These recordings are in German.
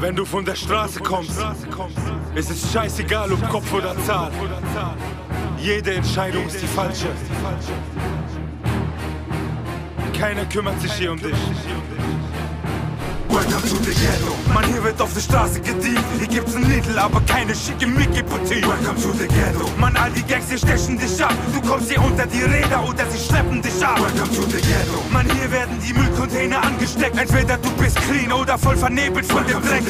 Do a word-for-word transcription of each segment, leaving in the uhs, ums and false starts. Wenn du von der Straße kommst, es ist scheißegal ob Kopf oder Zahl. Jede Entscheidung ist die falsche. Keiner kümmert sich hier um dich. Man, hier wird auf der Straße gedient. Hier gibt's ein Lidl, aber keine schicke Mickey-Boutique. Welcome to the ghetto. Man, all die Gangs hier stechen dich ab. Du kommst hier unter die Räder oder sie schleppen dich ab. Welcome to the ghetto. Man, hier werden die Müllcontainer angesteckt. Entweder du bist clean oder voll vernebelt von dem Dreck.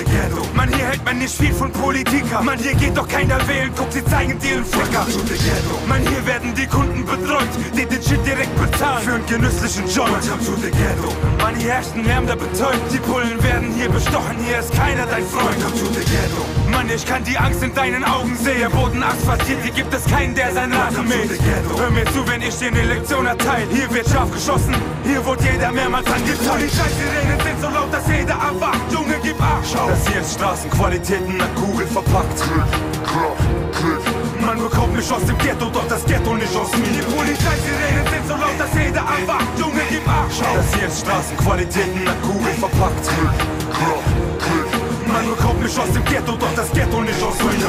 Man, hier hält man nicht viel von Politiker. Man, hier geht doch keiner wählen. Guck, sie zeigen dir einen Ficker. Welcome to the ghetto. Man, hier werden die Kunden betreut, die den Shit direkt bezahlen für einen genüsslichen Joint. Welcome to the ghetto. Man, hier herrscht ein Lärm, der betäubt. Die Bullen werden hier bestochen. Hier ist keiner dein Freund. Welcome to the ghetto. Mann, ich kann die Angst in deinen Augen sehen. Boden asphaltiert, hier gibt es keinen, der sein Lachen mäht. Hör mir zu, wenn ich dir eine Lektion erteile. Hier wird scharf geschossen, hier wurde jeder mehrmals angeteilt. Die Scheiß-Sirenen sind so laut, dass jeder erwacht. Junge, gib acht, schau, das hier ist Straßenqualitäten nach Kugel verpackt. Man bekommt mich aus dem Ghetto, doch das Ghetto nicht aus mir. Die Polizei-Sirenen sind so laut, dass jeder erwacht. Junge, gib acht, schau, das hier ist Straßenqualitäten nach Kugel verpackt. Man bekommt mich aus dem Ghetto, doch das Ghetto nicht aus mir.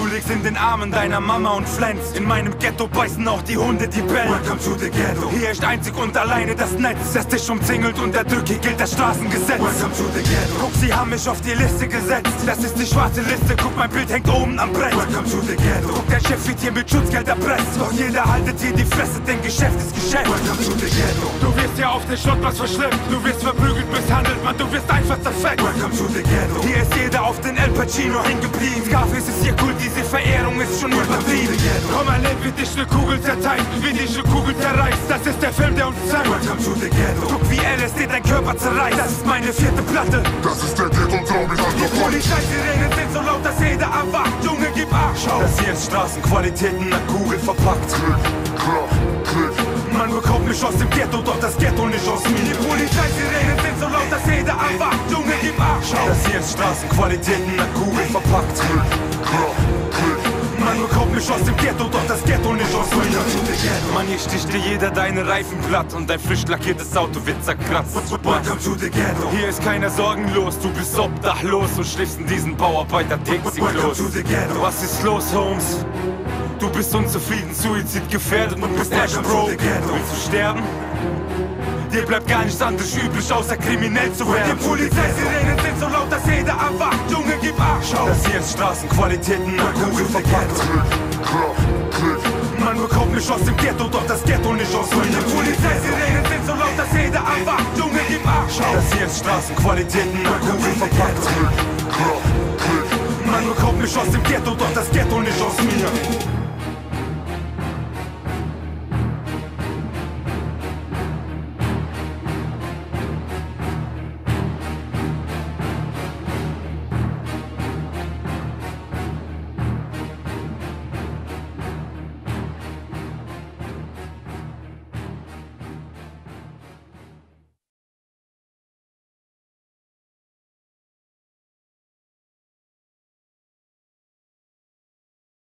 Du liegst in den Armen deiner Mama und flänzt. In meinem Ghetto beißen auch die Hunde die bellen. Welcome to the ghetto. Hier ist einzig und alleine das Netz, das dich umzingelt und erdrückt. Hier gilt das Straßengesetz. Welcome to the ghetto. Guck, sie haben mich auf die Liste gesetzt. Das ist die schwarze Liste, guck, mein Bild hängt oben am Brett. Welcome to the ghetto. Guck, der Chef wird hier mit Schutzgeld erpresst. Doch jeder haltet hier die Fresse, denn Geschäft ist Geschäft. Welcome to the ghetto. Du wirst hier auf den Schrottplatz verschleppt. Du wirst verprügelt, misshandelt, man, du wirst einfach zerfetzt. Welcome to the ghetto. Hier ist jeder auf den El Pacino hängen geblieben. Scarface ist hier cool, diese Verehrung ist schon übertrieben. Komm, erleb, wie dich ne Kugel zerteilt, wie dich ne Kugel zerreißt. Das ist der Film, der uns zeigt. Welcome to the ghetto. Guck, wie L S D dein Körper zerreißt. Das ist meine vierte Platte. Das ist der Ghetto und glaub ich an der Front. Die Polizei-Sirenen sind so laut, dass jeder erwacht. Junge, gib acht, schau. Das hier ist Straßenqualitäten nach Kugel verpackt. Klick, kracht, klick. Man bekommt mich aus dem Ghetto, doch das Ghetto nicht aus mir. Die Polizei-Sirenen sind so laut, dass jeder erwacht. Junge, gib acht, schau. Das hier ist Straßenqualitäten nach Kugel verpackt. Man bekommt mich aus dem Ghetto, doch das Ghetto nicht aus mir. Man, hier sticht dir jeder deine Reifen platt und dein frisch lackiertes Auto wird zerkratzt. Welcome to the ghetto. Hier ist keiner sorgenlos, du bist obdachlos und schläfst in diesen Bauarbeiter-Taxi los. Was ist los, Holmes? Du bist unzufrieden, Suizid gefährdet und bist echt broke. Willst du sterben? Dir bleibt gar nichts anderes übrig, außer kriminell zu werden. Die Polizei-Sirenen sind so laut, dass jeder erwacht. Junge, gib acht, schau. Das hier ist Straßenqualitäten nach Kugel verpackt. Man bekommt mich aus dem Ghetto, doch das Ghetto nicht aus mir. Die Polizei-Sirenen sind so laut, dass jeder erwacht. Junge, gib acht, schau. Das hier ist Straßenqualitäten nach Kugel verpackt. Man bekommt mich aus dem Ghetto, doch das Ghetto